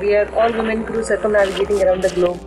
We are all women crew circumnavigating around the globe.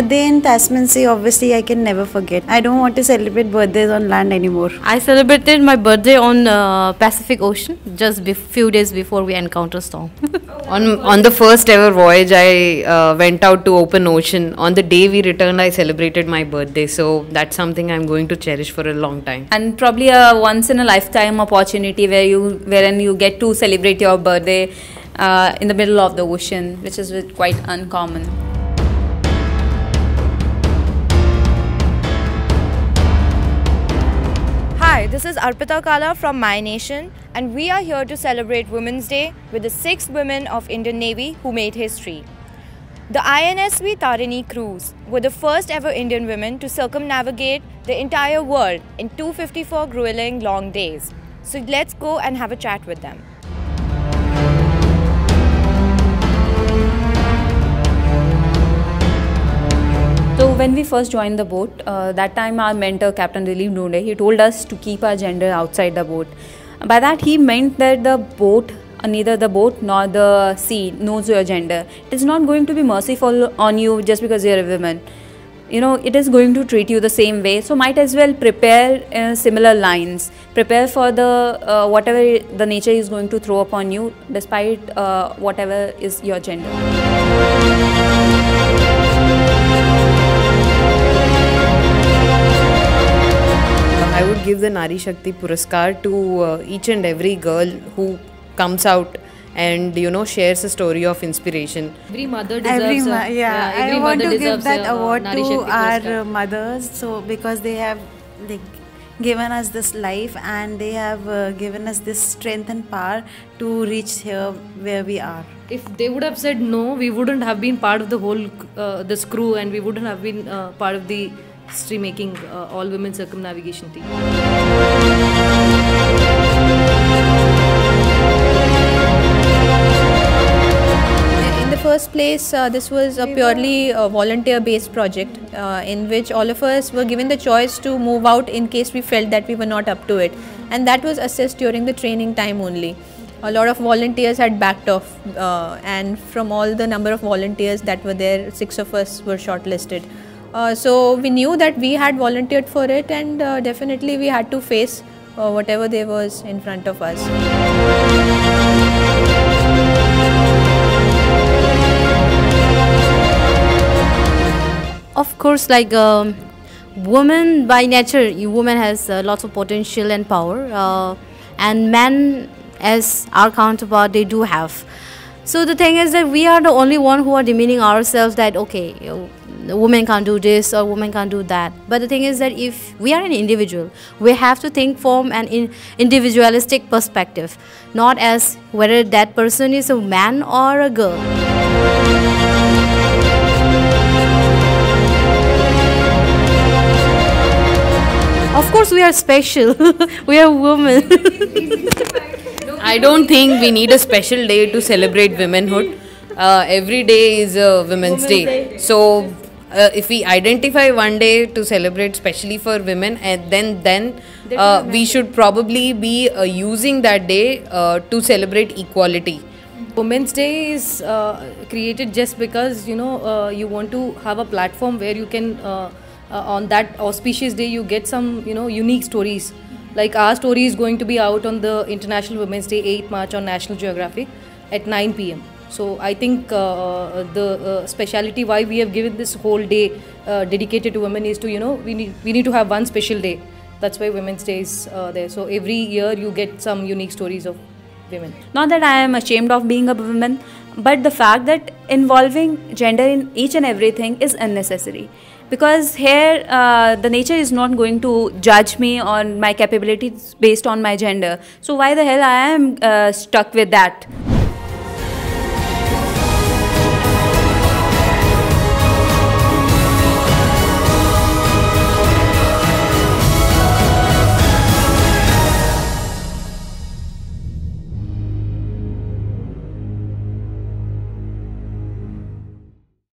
Birthday in Tasman Sea, obviously I can never forget. I don't want to celebrate birthdays on land anymore. I celebrated my birthday on Pacific Ocean just few days before we encountered storm. On the first ever voyage, I went out to open ocean. On the day we returned, I celebrated my birthday. So that's something I'm going to cherish for a long time. And probably a once in a lifetime opportunity wherein you get to celebrate your birthday in the middle of the ocean, which is quite uncommon. Hi, this is Arpita Kala from My Nation, and we are here to celebrate Women's Day with the 6 women of Indian Navy who made history. The INSV Tarini crews were the first ever Indian women to circumnavigate the entire world in 254 grueling long days. So let's go and have a chat with them. So when we first joined the boat, that time our mentor Captain Riley Nune, he told us to keep our gender outside the boat. By that he meant that the boat, neither the boat nor the sea knows your gender. It is not going to be merciful on you just because you are a woman. You know, it is going to treat you the same way. So might as well prepare similar lines. Prepare for the whatever the nature is going to throw upon you, despite whatever is your gender. I would give the Nari Shakti Puraskar to each and every girl who comes out and, you know, shares a story of inspiration. Every mother deserves I want to give that award to our mothers, so because they have given us this life and they have given us this strength and power to reach here where we are. If they would have said no, we wouldn't have been part of the whole this crew, and we wouldn't have been part of the history making all women circumnavigation team. In the first place, this was a purely volunteer based project in which all of us were given the choice to move out in case we felt that we were not up to it, and that was assessed during the training time only. A lot of volunteers had backed off, and from all the number of volunteers that were there, 6 of us were shortlisted. So we knew that we had volunteered for it, and definitely we had to face whatever there was in front of us. Of course, like woman by nature, woman has lots of potential and power, and men as our counterpart, they do have. So the thing is that we are the only one who are demeaning ourselves that okay, women can't do this or women can't do that. But the thing is that if we are an individual, we have to think from an individualistic perspective, not as whether that person is a man or a girl. Of course we are special, we are women. I don't think we need a special day to celebrate womanhood. Every day is a Women's Day. So if we identify one day to celebrate specially for women, and then we should probably be using that day to celebrate equality. Women's Day is created just because, you know, you want to have a platform where you can on that auspicious day you get some, you know, unique stories. Like our story is going to be out on the International Women's Day 8th March on National Geographic at 9 PM. So I think the speciality why we have given this whole day dedicated to women is to, you know, we need to have one special day. That's why Women's Day is there. So every year you get some unique stories of women. Not that I am ashamed of being a woman, but the fact that involving gender in each and everything is unnecessary. because here the nature is not going to judge me on my capabilities based on my gender. So why the hell I am stuck with that?